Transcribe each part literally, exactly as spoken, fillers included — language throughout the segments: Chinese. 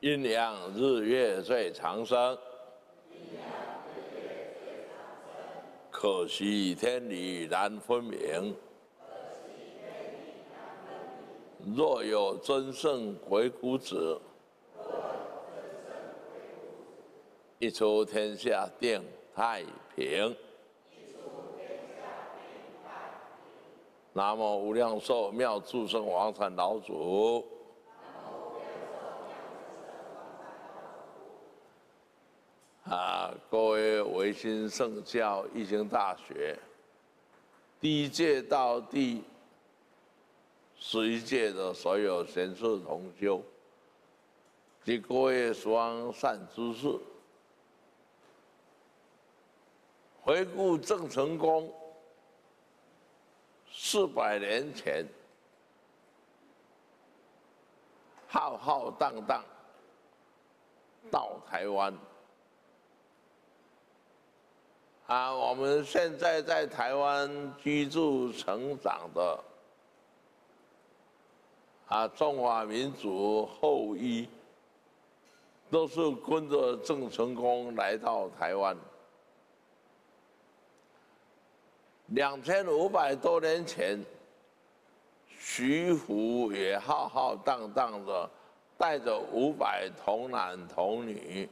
阴阳日月最长生，可惜天理难分明。若有真圣鬼谷子，一出天下定太平。南无无量寿妙助生王禅老祖。 啊，各位维新圣教义经大学第一届到第十一届的所有贤士同修及各位双善知识，回顾郑成功四百年前浩浩荡荡到台湾。 啊，我们现在在台湾居住成长的啊，中华民族后裔，都是跟着郑成功来到台湾。两千五百多年前，徐福也浩浩荡荡的，带着五百童男童女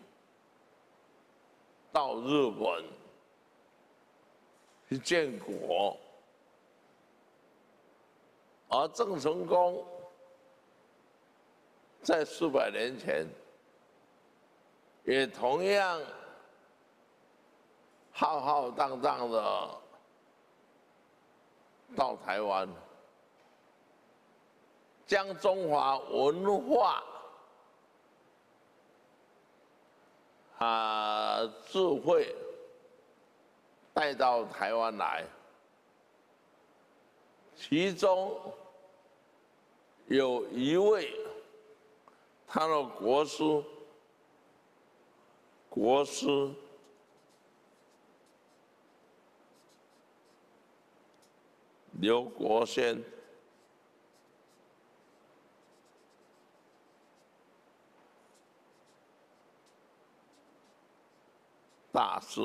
到日本。 去建国，而郑成功在四百年前也同样浩浩荡荡的到台湾，将中华文化啊、智慧。 带到台湾来，其中有一位他的国师，国师刘国先，大师。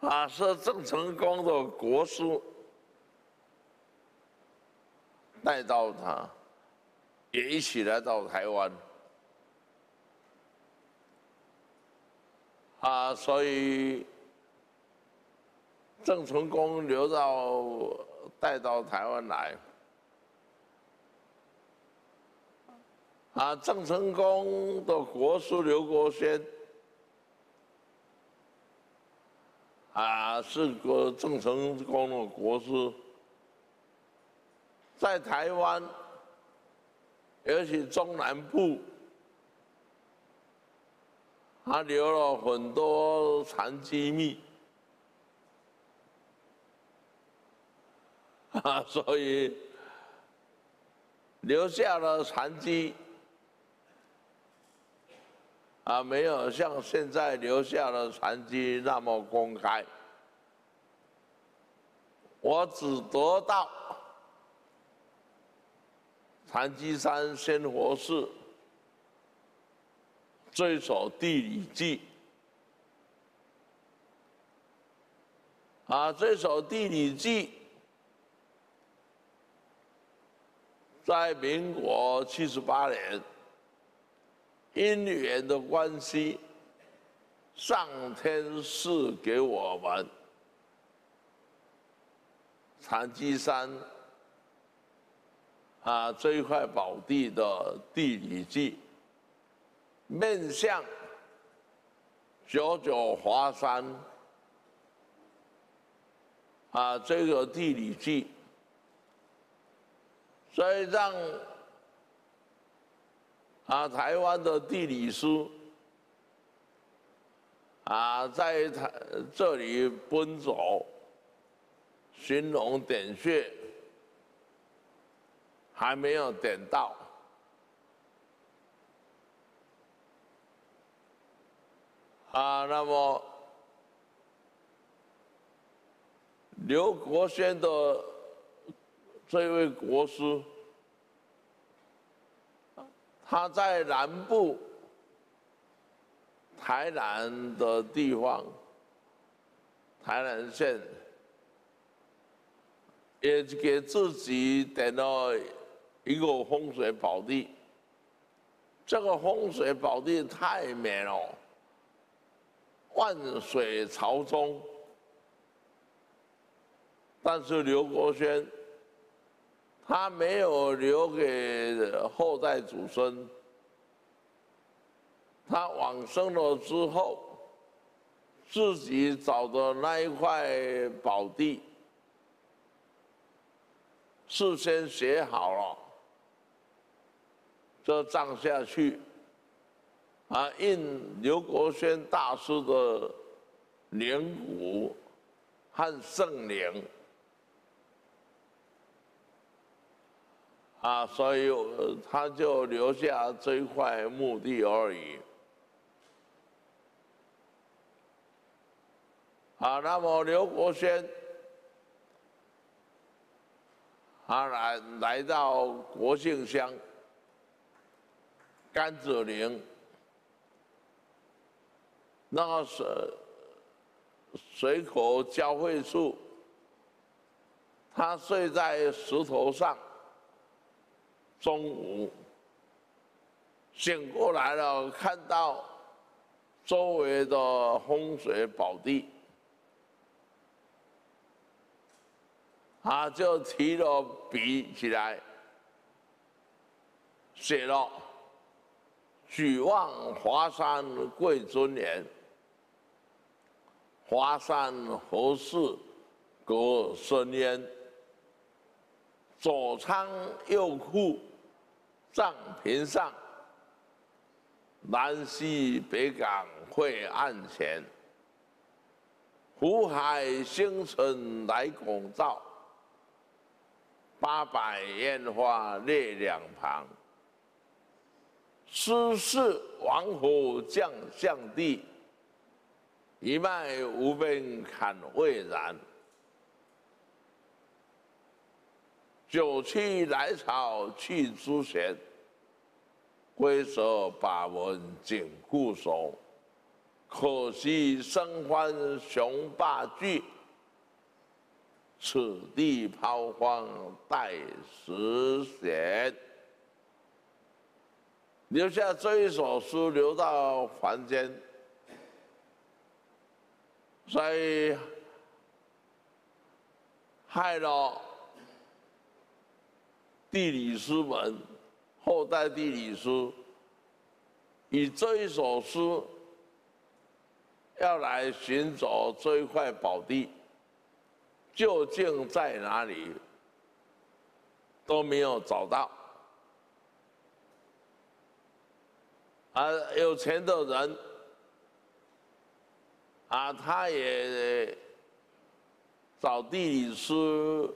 啊，是郑成功的国师带到他，也一起来到台湾。啊，所以郑成功留到带到台湾来。啊，郑成功的国师刘国先。 啊，是个郑成功的国师，在台湾，尤其中南部，他留了很多禅机密，啊，所以留下了禅机，啊，没有像现在留下了禅机那么公开。 我只得到禅机山仙佛寺这首《地理记》啊，这首《地理记》在民国七十八年，因缘的关系，上天赐给我们。 禅机山啊，这一块宝地的地理记，面向九九华山啊，这个地理剧，所以让啊台湾的地理书啊在台这里奔走，寻龙点穴，还没有点到。 啊，那么刘国轩的这位国师，他在南部台南的地方，台南县也给自己点了一个风水宝地，这个风水宝地太美了。 万水朝宗，但是刘国轩他没有留给后代祖孙，他往生了之后，自己找的那一块宝地，事先写好了，就葬下去。 啊，印刘国轩大师的灵骨和圣灵，啊，所以他就留下这一块墓地而已。啊，那么刘国轩，他来来到国姓乡甘子陵。 那个水水口交汇处，他睡在石头上。中午醒过来了，看到周围的风水宝地，他就提了笔起来，写了“举望华山贵尊严”。 华山何事隔深渊？左仓右库藏屏上，南西北港晦暗前。湖海星辰来拱照，八百烟花列两旁。斯是王侯将相地。 一脉无边坎未然，九去来朝去朱弦，回首把文紧固守。可惜生欢雄霸惧，此地抛荒待时闲。留下这一首诗，留到凡间。 所以害了地理师们，后代地理师以这一首诗要来寻找这一块宝地，究竟在哪里都没有找到。而有钱的人。 啊，他也找地理师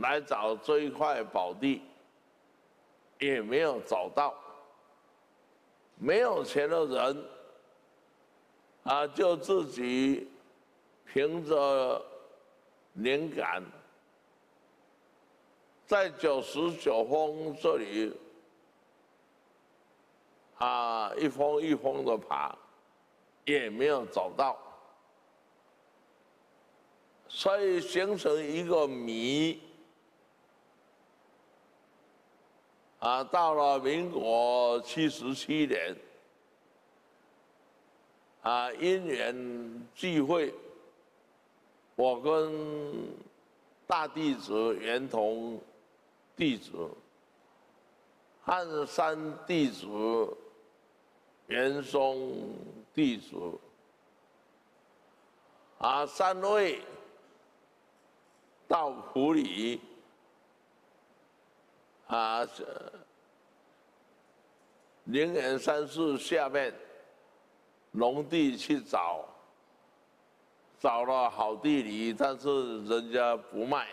来找这一块宝地，也没有找到。没有钱的人，啊，就自己凭着灵感，在九十九峰这里，啊，一峰一峰的爬。 也没有找到，所以形成一个谜。啊，到了民国七十七年，啊，因缘际会，我跟大弟子圆同弟子、汉山弟子圆松。 弟子啊，三位到府里啊，灵岩山寺下面农地去找，找了好地里，但是人家不卖，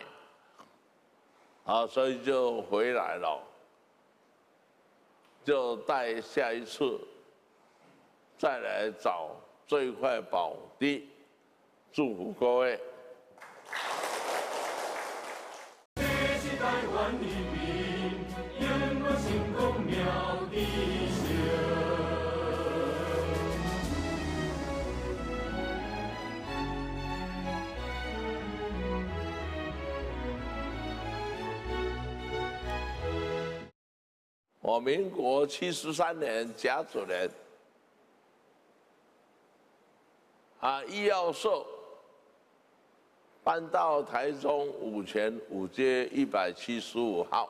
啊，所以就回来了，就带下一次再来找这块宝地，祝福各位。 万里兵，因我行功妙地行。我民国七十三年甲子年，啊，易曜寿。 搬到台中五权五街一百七十五号，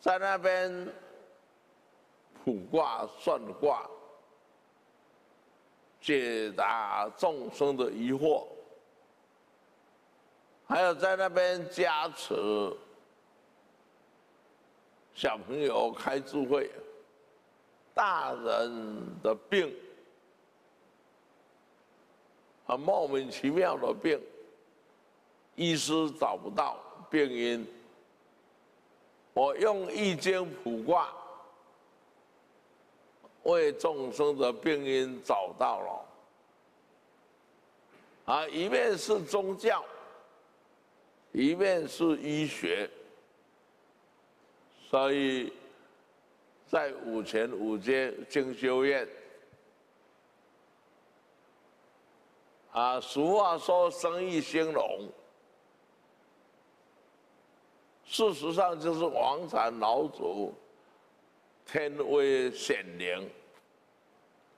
在那边卜卦算卦，解答众生的疑惑，还有在那边加持小朋友开智慧，大人的病。 啊，莫名其妙的病，医师找不到病因。我用易经卜卦为众生的病因找到了。啊，一面是宗教，一面是医学，所以在五权五街精修院。 啊，俗话说生意兴隆，事实上就是王禅老祖天威显灵，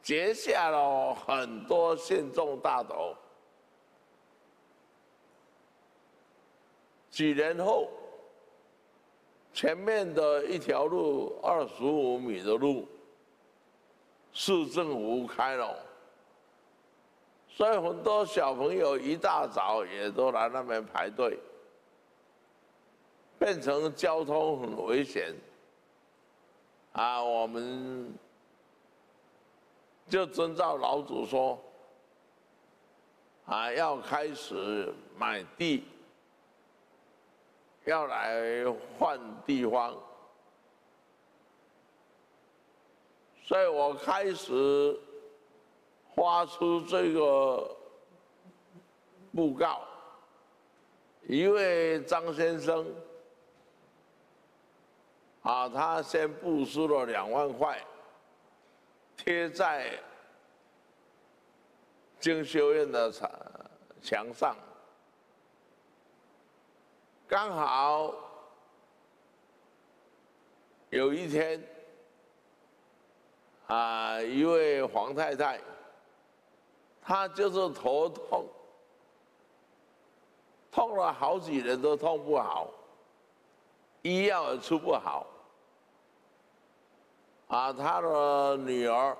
结下了很多信众大德。几年后，前面的一条路二十五米的路，市政府开了。 所以很多小朋友一大早也都来那边排队，变成交通很危险。啊，我们就遵照老祖说，啊，要开始买地，要来换地方。所以我开始。 发出这个布告，一位张先生，啊，他先布施了两万块，贴在经修院的墙墙上，刚好有一天，啊，一位黄太太。 他就是头痛，痛了好几年都痛不好，医药也出不好。啊，他的女儿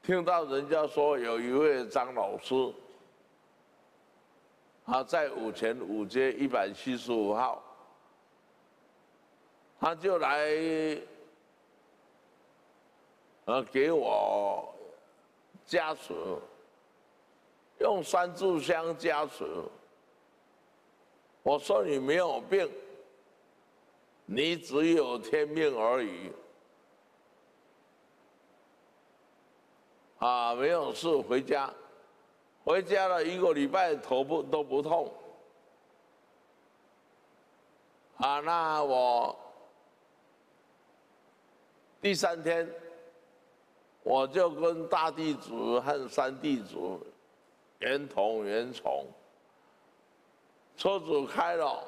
听到人家说有一位张老师，他在五权五街一百七十五号，他就来，呃，给我加持。 用三炷香加持。我说你没有病，你只有天命而已。啊，没有事，回家。回家了一个礼拜，头部都不痛。啊，那我第三天，我就跟大弟子和三弟子。 圆筒圆虫，车子开了，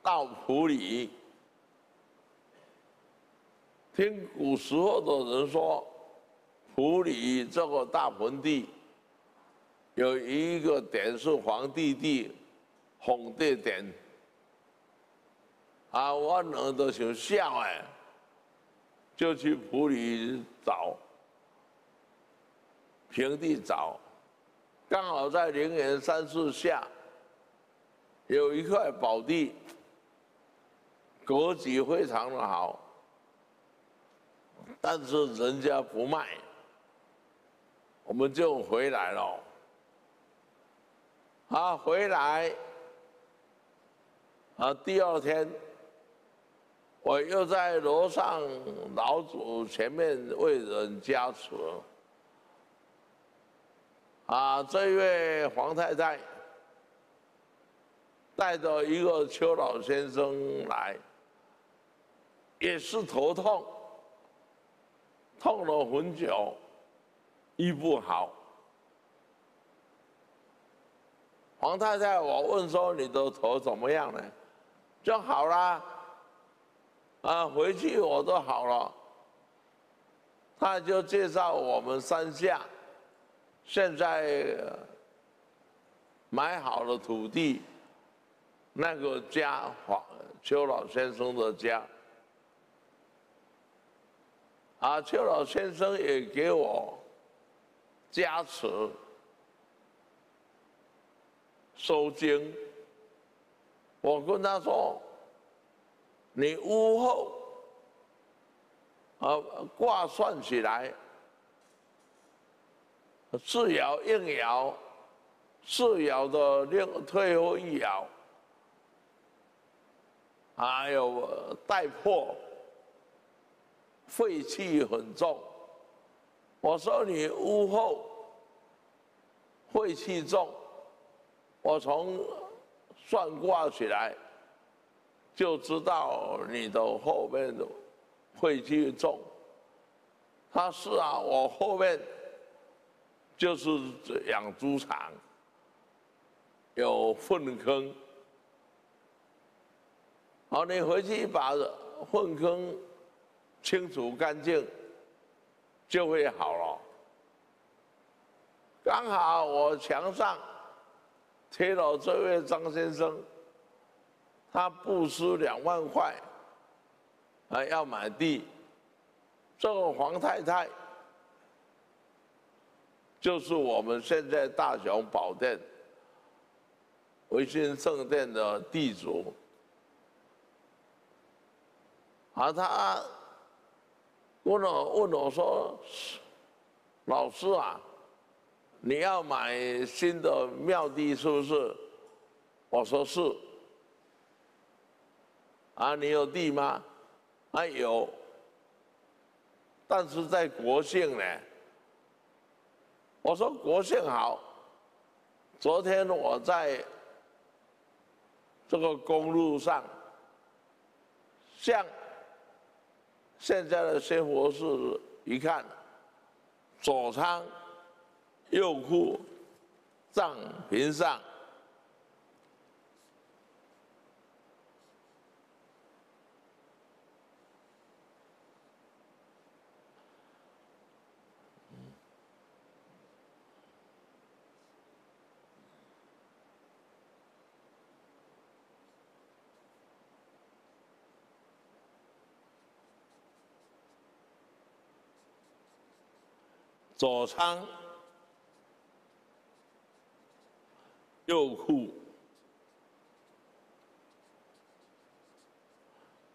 到埔里。听古时候的人说，埔里这个大盆地有一个点是皇帝地，皇帝点。啊，我人都想笑哎，就去埔里找，平地找。 刚好在灵岩山寺下有一块宝地，国籍非常的好，但是人家不卖，我们就回来了。啊，回来，啊，第二天我又在楼上老祖前面为人加持。 啊，这一位黄太太带着一个邱老先生来，也是头痛，痛了很久，医不好。黄太太，我问说你的头怎么样呢？就好啦，啊，回去我都好了。他就介绍我们山下。 现在买好了土地，那个家，邱老先生的家，啊，邱老先生也给我加持、收经。我跟他说：“你屋后啊，挂算起来。” 四爻、应爻，四爻的另退后一爻，还有带破，晦气很重。我说你屋后晦气重，我从算卦起来就知道你的后面的晦气重。他是啊，我后面。 就是养猪场，有粪坑，好，你回去把粪坑清除干净，就会好了。刚好我墙上贴了这位张先生，他布施两万块，啊，要买地，这个黄太太。 就是我们现在大雄宝殿维新圣殿的地主，啊，他问我问我说，老师啊，你要买新的庙地是不是？我说是。啊，你有地吗？啊有，但是在国姓呢。 我说国姓好。昨天我在这个公路上，像现在的新佛寺一看，左仓、右库、藏平上，左仓，右库，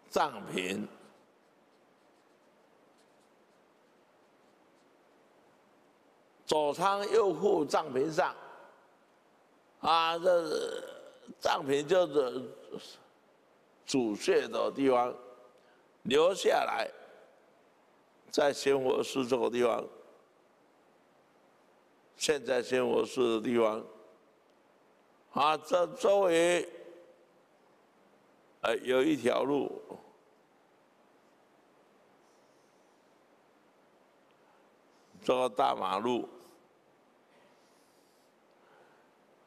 藏平，左仓、右库、藏平上，啊，这藏平就是主穴的地方，留下来，在仙佛寺这个地方。 现在仙佛寺的地方，啊，这周围，呃，有一条路，这个大马路，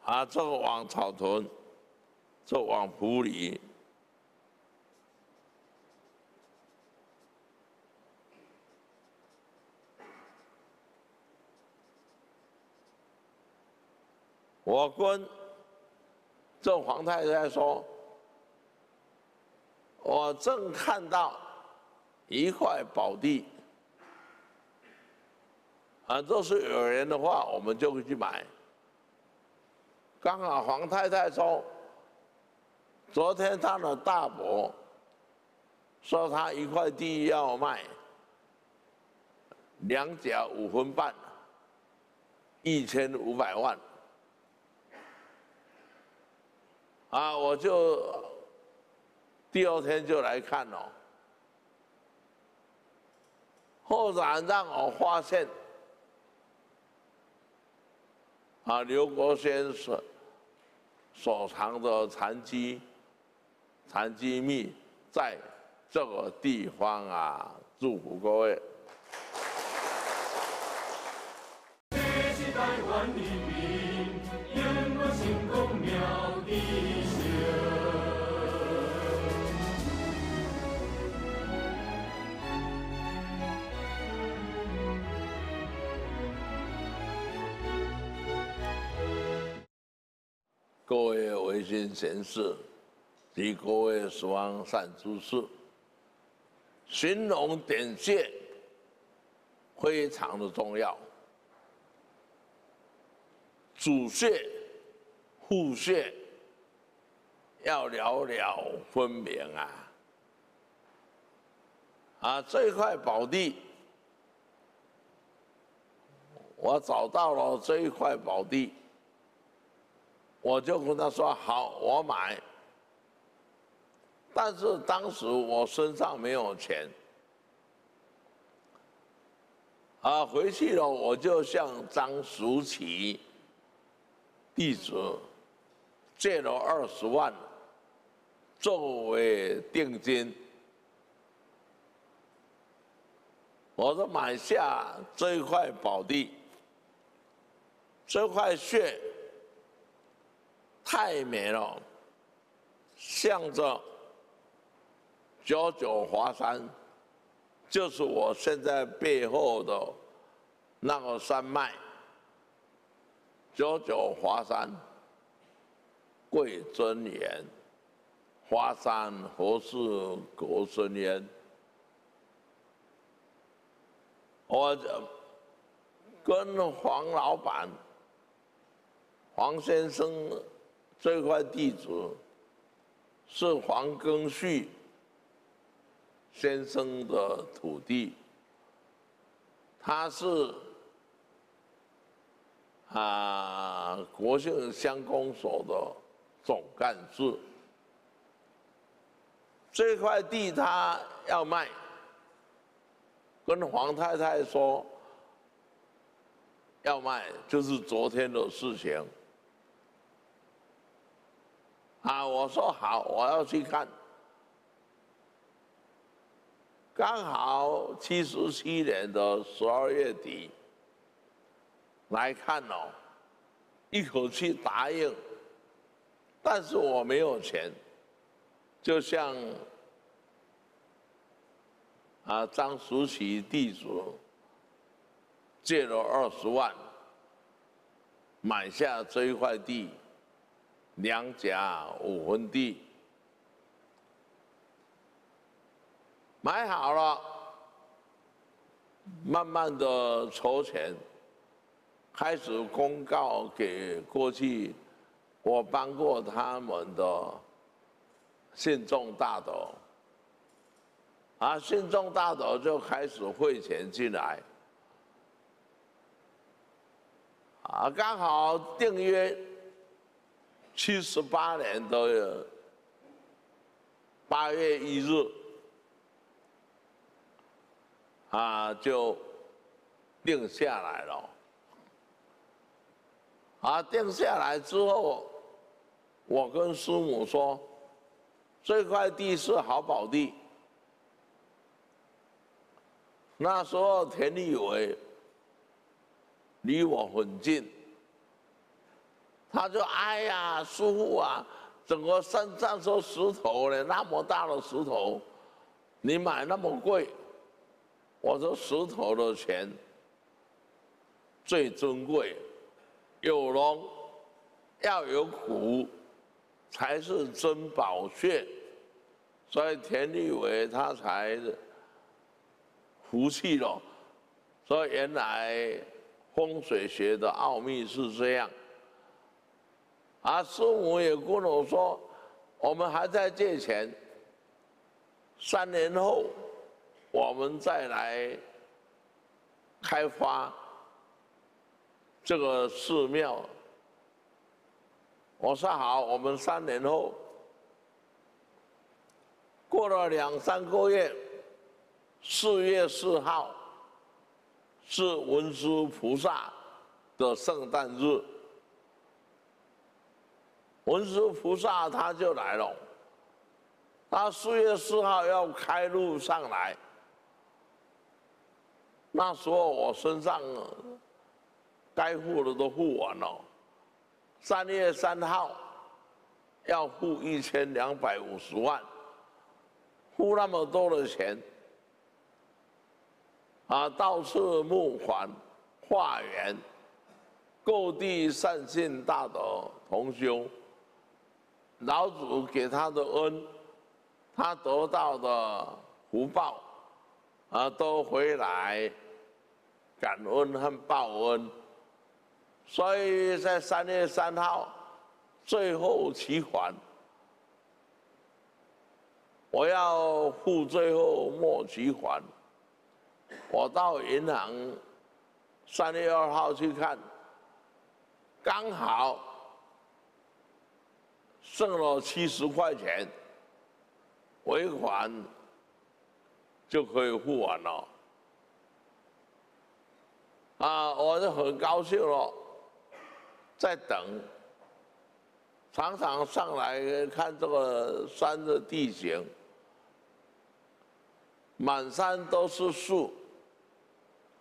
啊，这个往草屯，这个往埔里，我跟这黄太太说，我正看到一块宝地，啊，这是有人的话，我们就会去买。刚好黄太太说，昨天他的大伯说他一块地要卖两甲五分半，一千五百万。啊，我就第二天就来看哦。后来让我发现，啊，刘国轩所所藏的残机、残机密在这个地方啊，祝福各位。 各位维新贤士及各位十方善知识，寻龙点穴非常的重要。 主穴、副穴要了了分明啊！啊，这块宝地，我找到了这一块宝地，我就跟他说好，我买。但是当时我身上没有钱，啊，回去了我就向张淑琪。 弟子借了二十万作为定金，我就买下这一块宝地。这块穴太美了，向着九九华山，就是我现在背后的那个山脉。 九九华山，贵尊严；华山何事国尊严？我跟黄老板、黄先生这块地址是黄庚旭先生的土地，他是。 啊，国姓乡公所的总干事，这块地他要卖，跟黄太太说要卖，就是昨天的事情。啊，我说好，我要去看，刚好七十七年的十二月底。 来看哦，一口气答应，但是我没有钱，就像啊张淑琪地主借了二十万，买下这一块地，两甲五分地，买好了，慢慢的筹钱。 开始公告给过去我帮过他们的信众大德，啊，信众大德就开始汇钱进来，啊，刚好订约七十八年的八月一日，啊，就定下来了。 啊，定下来之后，我跟师母说，这块地是好宝地。那时候田立伟离我很近，他就哎呀，师父啊，整个山上说石头嘞，那么大的石头，你买那么贵，我说石头的钱最珍贵。 有龙要有虎，才是珍宝穴，所以田立伟他才服气了。所以原来风水学的奥秘是这样。啊，师母也跟我说，我们还在借钱，三年后我们再来开发这个寺庙。我说好，我们三年后。过了两三个月，四月四号是文殊菩萨的圣诞日。文殊菩萨他就来了，他四月四号要开路上来。那时候我身上该付的都付完了，三月三号要付一千两百五十万。 付那么多的钱，啊，到处募款、化缘、购地善信大德同修，老祖给他的恩，他得到的福报，啊，都回来感恩和报恩。所以在三月三号最后齐还。 我要付最后末期还。我到银行三月二号去看，刚好剩了七十块钱，尾款就可以付完了。啊，我就很高兴了，在等，常常上来看这个山的地形。 满山都是树，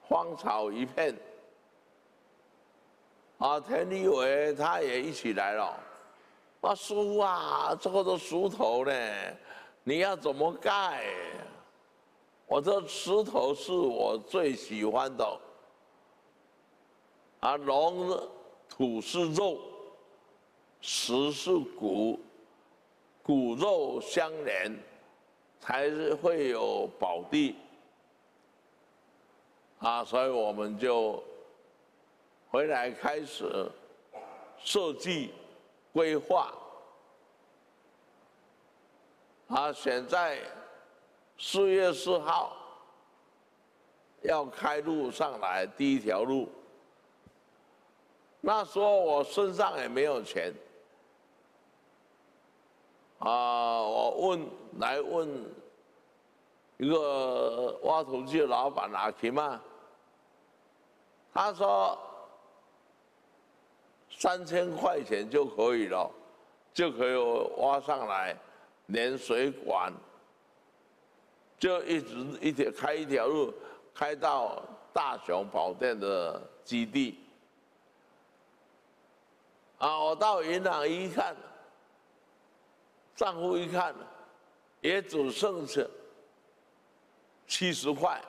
荒草一片。啊，田立伟他也一起来了。啊，师父啊，这个都石头呢，你要怎么盖？我这石头是我最喜欢的。啊，龙土是肉，石是骨，骨肉相连。 才是会有宝地啊，所以我们就回来开始设计规划啊。现在四月四号要开路上来第一条路，那时候我身上也没有钱。 啊！我问来问一个挖土机的老板阿奇嘛，他说三千块钱就可以了，就可以挖上来，连水管，就一直一条开一条路，开到大雄宝殿的基地。啊！我到银行一看。 账户一看，也只剩下七十块，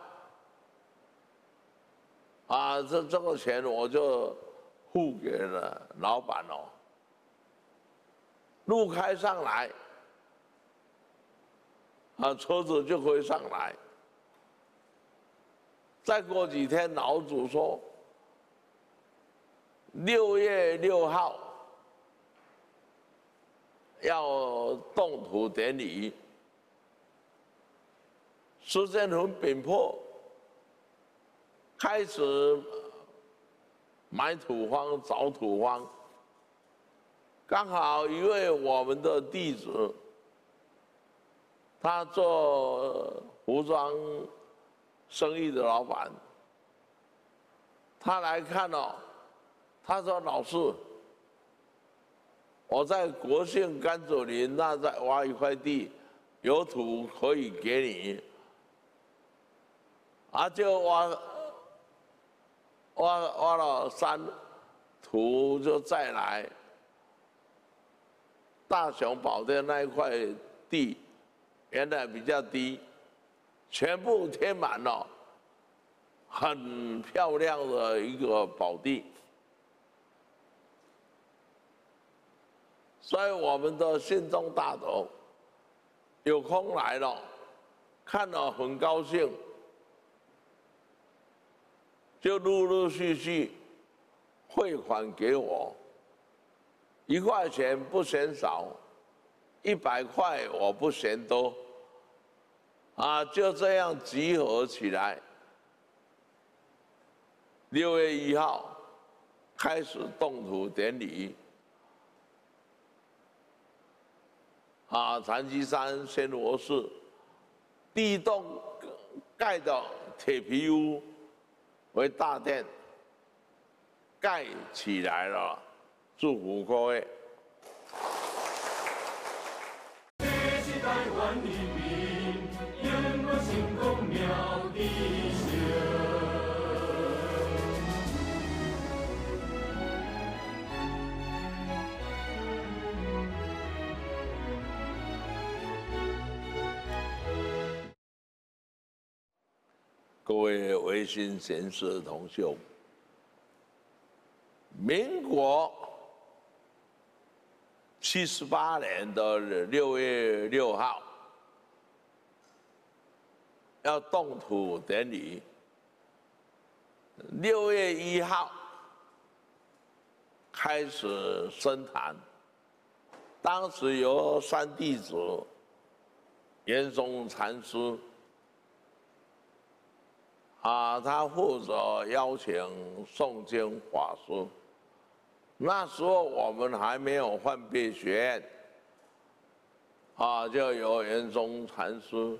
啊，这这个钱我就付给了老板哦。路开上来，啊，车子就可以上来。再过几天，老祖说，六月六号。 要动土典礼，时间很紧迫，开始买土方、找土方。刚好一位我们的弟子，他做服装生意的老板，他来看哦，他说：“老师。” 我在国姓甘祖林那再挖一块地，有土可以给你，啊，就挖，挖挖了山，土就再来。大雄宝殿那一块地，原来比较低，全部填满了，很漂亮的一个宝地。 所以我们的信众大德有空来了，看了很高兴，就陆陆续续汇款给我，一块钱不嫌少，一百块我不嫌多，啊，就这样集合起来。六月一号开始动土典礼，啊，禅机山仙罗寺第一栋盖的铁皮屋为大殿，盖起来了，祝福各位。 万里兵，烟波星空妙地秀。各位维新贤士同修，民国。 七十八年的六月六号，要动土典礼。六月一号开始升坛，当时由三弟子严嵩禅师啊，他负责邀请诵经法师。 那时候我们还没有换别学院，啊，就由严嵩禅师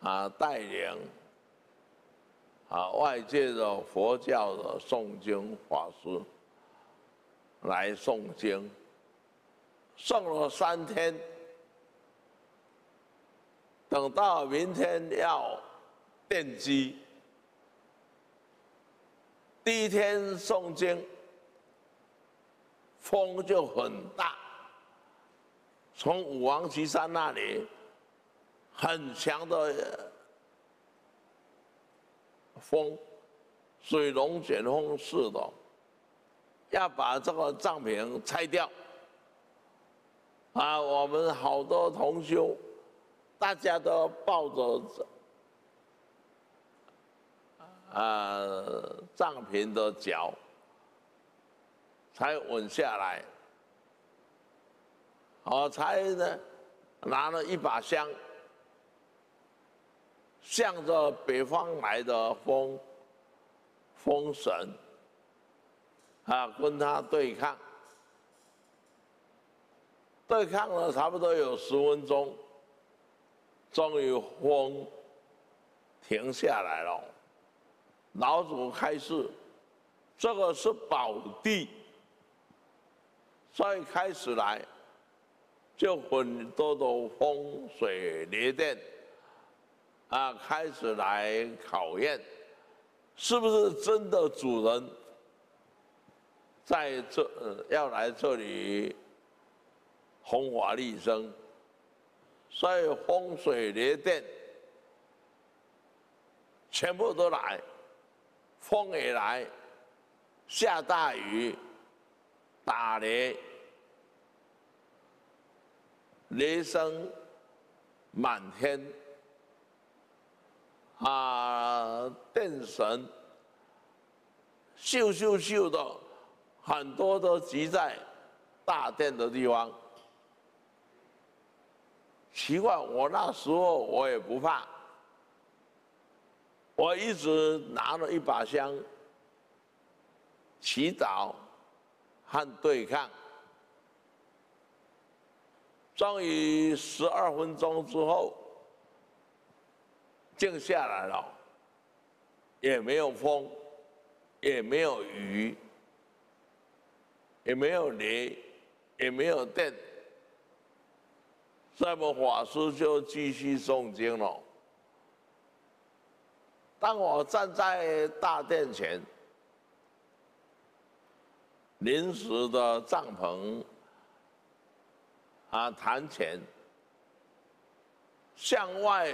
啊带领啊外界的佛教的诵经法师来诵经，诵了三天，等到明天要奠基，第一天诵经。 风就很大，从五王岐山那里很强的风，水龙卷风似的，要把这个帐篷拆掉。啊，我们好多同修，大家都抱着啊帐篷的脚。 才稳下来，我才呢拿了一把香，向着北方来的风风神啊，跟他对抗，对抗了差不多有十分钟，终于风停下来了。老祖开示，这个是宝地。 所以开始来，就很多的风水雷电，啊，开始来考验，是不是真的主人在这、呃、要来这里弘法利生？所以风水雷电全部都来，风也来，下大雨。 打雷，雷声满天，啊，电神咻咻咻的，很多都集在大殿的地方。奇怪，我那时候我也不怕，我一直拿了一把香祈祷。 和对抗，终于十二分钟之后，静下来了，也没有风，也没有雨，也没有雷，也没有电，那么法师就继续诵经了。当我站在大殿前。 临时的帐篷啊，坛前向外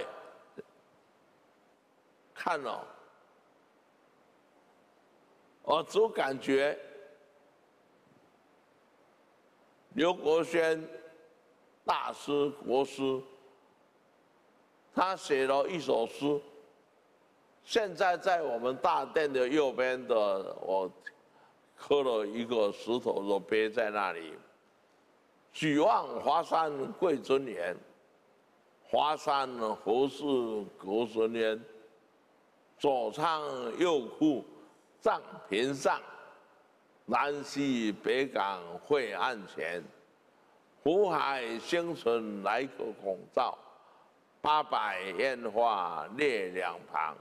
看了、哦，我只感觉刘国轩大师国师，他写了一首诗，现在在我们大殿的右边的我。 刻了一个石头的碑在那里，举望华山贵尊严，华山何事国尊严？左唱右哭藏屏上，南溪北港晦暗前。湖海星辰来个拱照，八百烟花列两旁。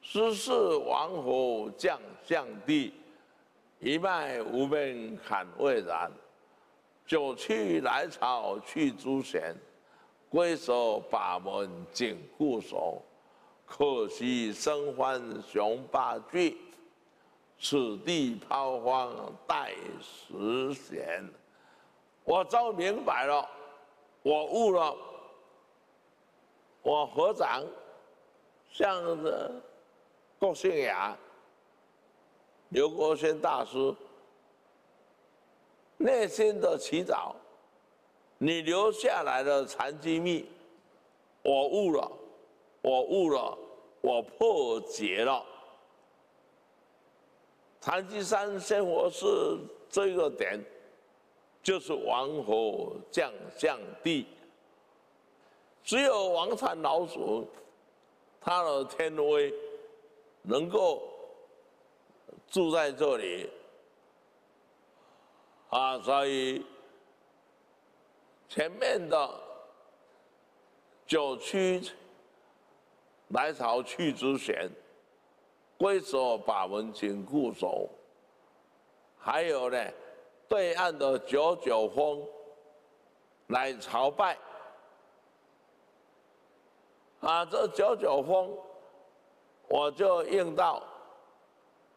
十四王侯将相地，一脉无边坎未然。九去来朝去朱弦，归首把门紧固守。可惜生欢雄霸俱，此地抛荒待时闲。我早明白了，我悟了，我合掌向着郭姓雅、刘国轩大师内心的祈祷，你留下来的禅机密，我悟了。我悟了，我破解了。禅机三仙佛寺这个点，就是王侯将相地。只有王禅老祖，他的天威能够住在这里啊，所以前面的九曲。来朝去之前，归首把门紧固守。还有呢，对岸的九九峰来朝拜。啊，这九九峰，我就应到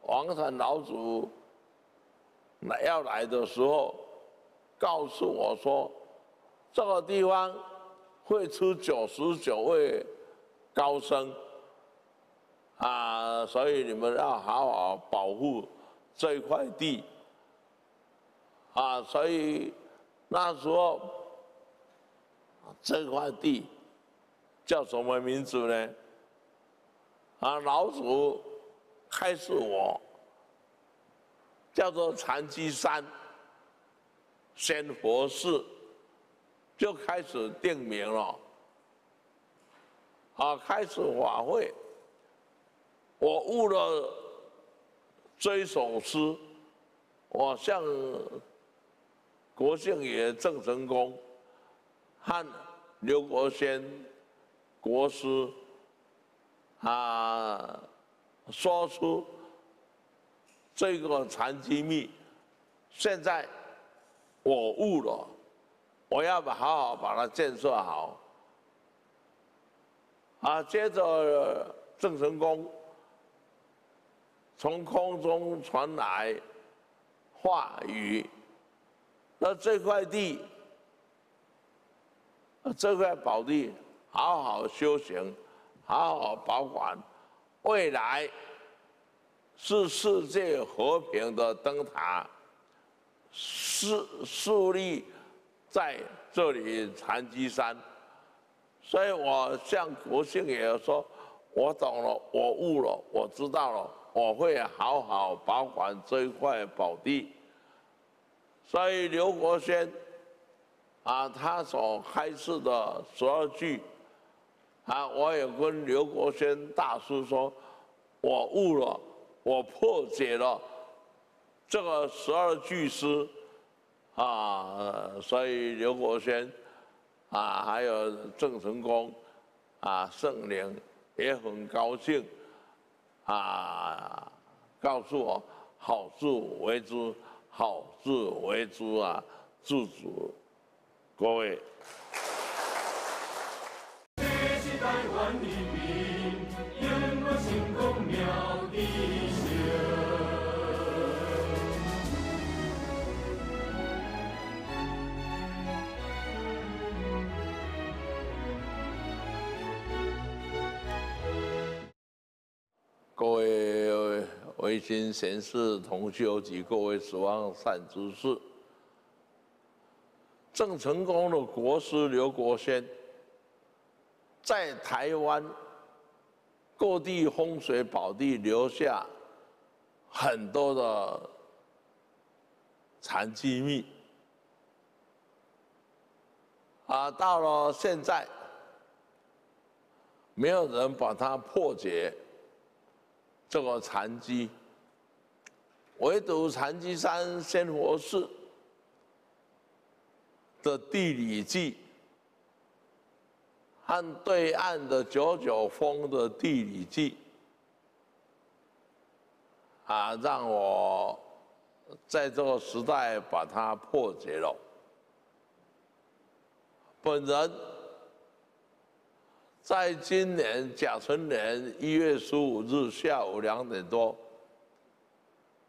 王禅老祖来要来的时候，告诉我说，这个地方会出九十九位。高僧啊，所以你们要好好保护这块地啊！所以那时候这块地叫什么名字呢？啊，老祖开示我叫做禅机山仙佛寺，就开始定名了。啊！开始法会，我悟了这首诗，我向国姓爷郑成功和刘国轩国师啊，说出这个禅机密。现在我悟了，我要把好好把它建设好。啊，接着郑成功从空中传来话语，那这块地，这块宝地，好好修行，好好保管，未来是世界和平的灯塔，是树立在这里禅机山。所以我向国姓爷说，我懂了，我悟了，我知道了，我会好好保管这一块宝地。所以刘国轩啊，他所开示的十二句啊，我也跟刘国轩大师说，我悟了，我破解了这个十二句诗啊，所以刘国轩。啊，还有郑成功，啊，圣灵也很高兴，啊，告诉我好自为之，好自为之啊，祝福各位。各位唯心贤士同修及各位十方善知识，郑成功的国师刘国轩在台湾各地风水宝地留下很多的禅机密，啊，到了现在，没有人把它破解这个禅机，唯独禅机山仙佛寺的地理记和对岸的九九峰的地理记，啊，让我在这个时代把它破解了。 本人在今年甲辰年一月十五日下午两点多，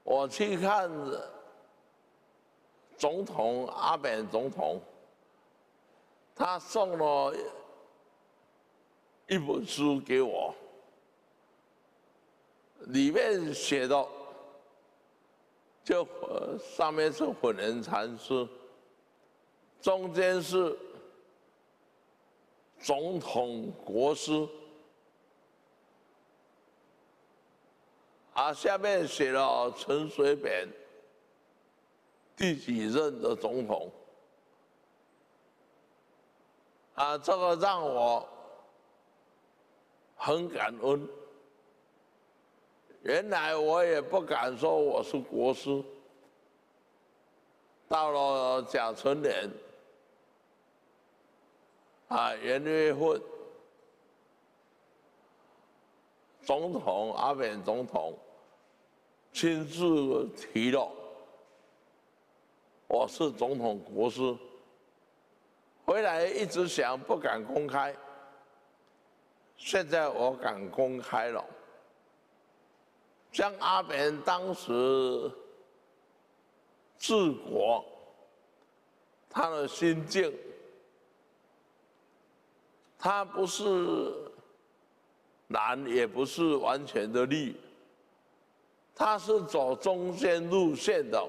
我去看总统阿扁总统，他送了一本书给我，里面写的就上面是混元禅师，中间是 总统国师，啊，下面写了陈水扁第几任的总统，啊，这个让我很感恩。原来我也不敢说我是国师，到了甲辰年。 啊，元月份，总统阿扁总统亲自提了，我是总统国师。回来一直想不敢公开，现在我敢公开了，将阿扁当时治国他的心境。 他不是蓝，也不是完全的绿，他是走中间路线的，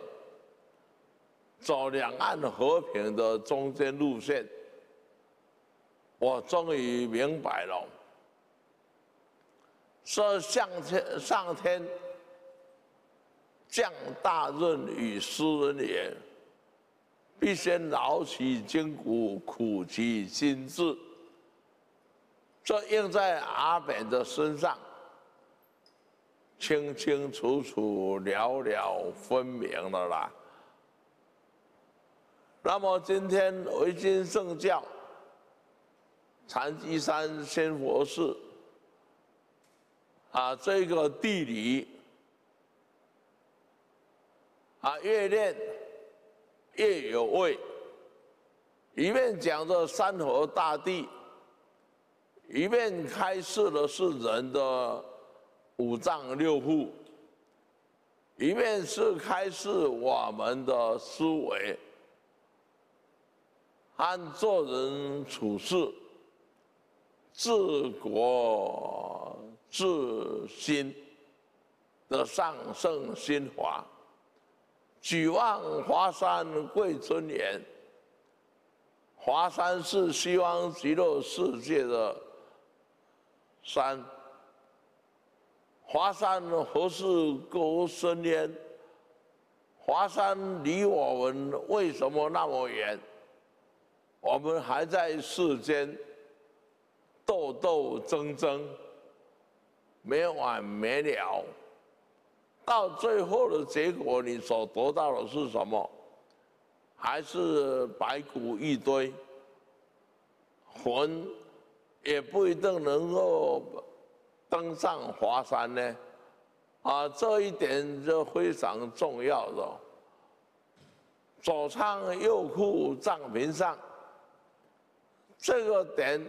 走两岸和平的中间路线。我终于明白了，说上天上天降大任于斯人也，必先劳其筋骨，苦其心志。 这应在阿扁的身上，清清楚楚、了了分明了啦。那么今天维新圣教禅机山仙佛寺啊，这个地理啊，越练越有味，里面讲着山河大地。 一面开示的是人的五脏六腑，一面是开示我们的思维，按做人处事、治国治心的上圣心法。举望华山贵尊严，华山是西方极乐世界的 三，华山何事隔深渊？华山离我们为什么那么远？我们还在世间斗斗争争，没完没了。到最后的结果，你所得到的是什么？还是白骨一堆，魂 也不一定能够登上华山呢，啊，这一点就非常重要的。左仓右库藏屏上，这个点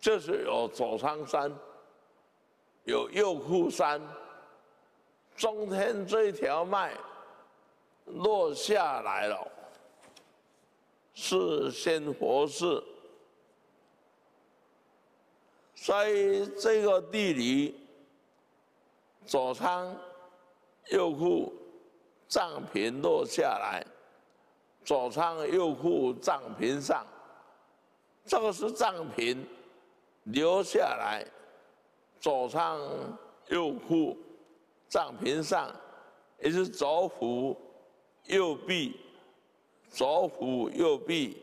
就是有左仓山，有右库山，中间这一条脉落下来了，是仙佛寺。 所以这个地理，左仓、右库、藏屏落下来，左仓、右库、藏屏上，这个是藏屏留下来，左仓、右库、藏屏上，也是左腹右臂，左腹右臂，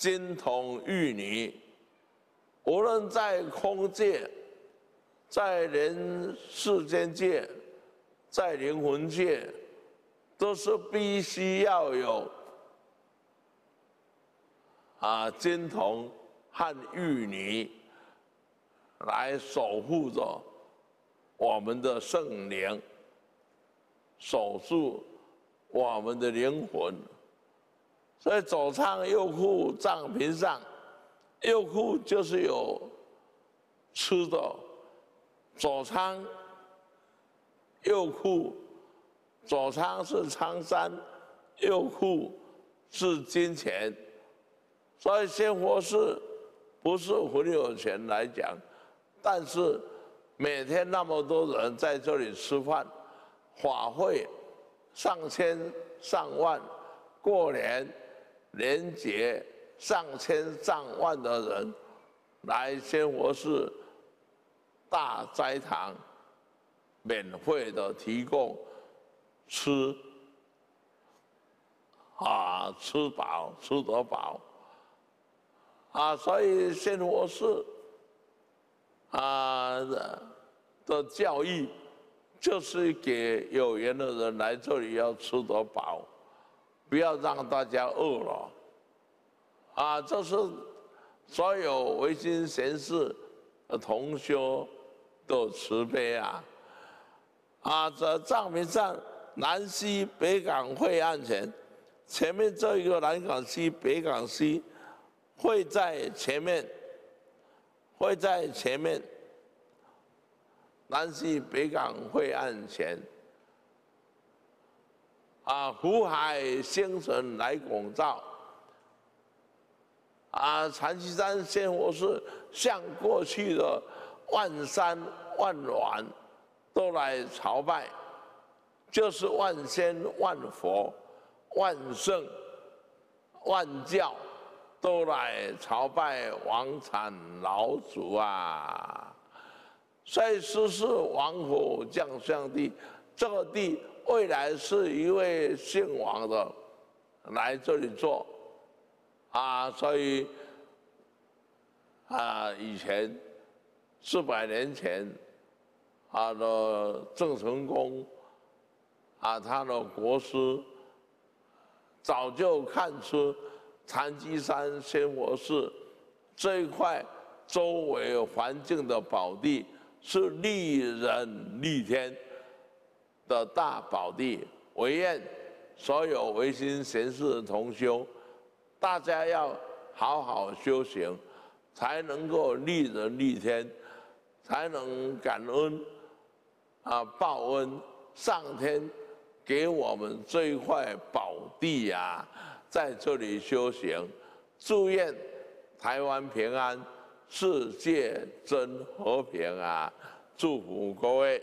金童玉女，无论在空界、在人世间界、在灵魂界，都是必须要有啊金童和玉女来守护着我们的圣灵，守住我们的灵魂。所以左唱右护藏屏上，右护就是有吃的，左仓右护，左仓是苍山，右护是金钱。所以仙佛寺不是很有钱来讲，但是每天那么多人在这里吃饭，法会上千上万，过年年节上千上万的人来仙佛寺大斋堂，免费的提供吃啊，吃饱吃得饱啊，所以仙佛寺啊的教育就是给有缘的人来这里要吃得饱，不要让大家饿了啊！这是所有维新贤士同修的慈悲啊！啊，这藏屏上南西北港会岸前，前面这一个南港西、北港西会在前面，会在前面，南西北港会岸前。啊，湖海星辰来拱照。啊，禅七山仙佛寺向过去的万山万峦都来朝拜，就是万仙万佛、万圣、万教都来朝拜王禅老祖啊！所以师是王侯将相地，这个地。未来是一位姓王的来这里做啊，所以啊，以前四百年前啊的郑成功啊，他的国师早就看出禅七山仙佛寺这一块周围环境的宝地是利人利天的大宝地，惟愿所有唯心贤士的同修，大家要好好修行，才能够利人利天，才能感恩啊报恩上天给我们这一块宝地呀、啊，在这里修行，祝愿台湾平安，世界真和平啊！祝福各位。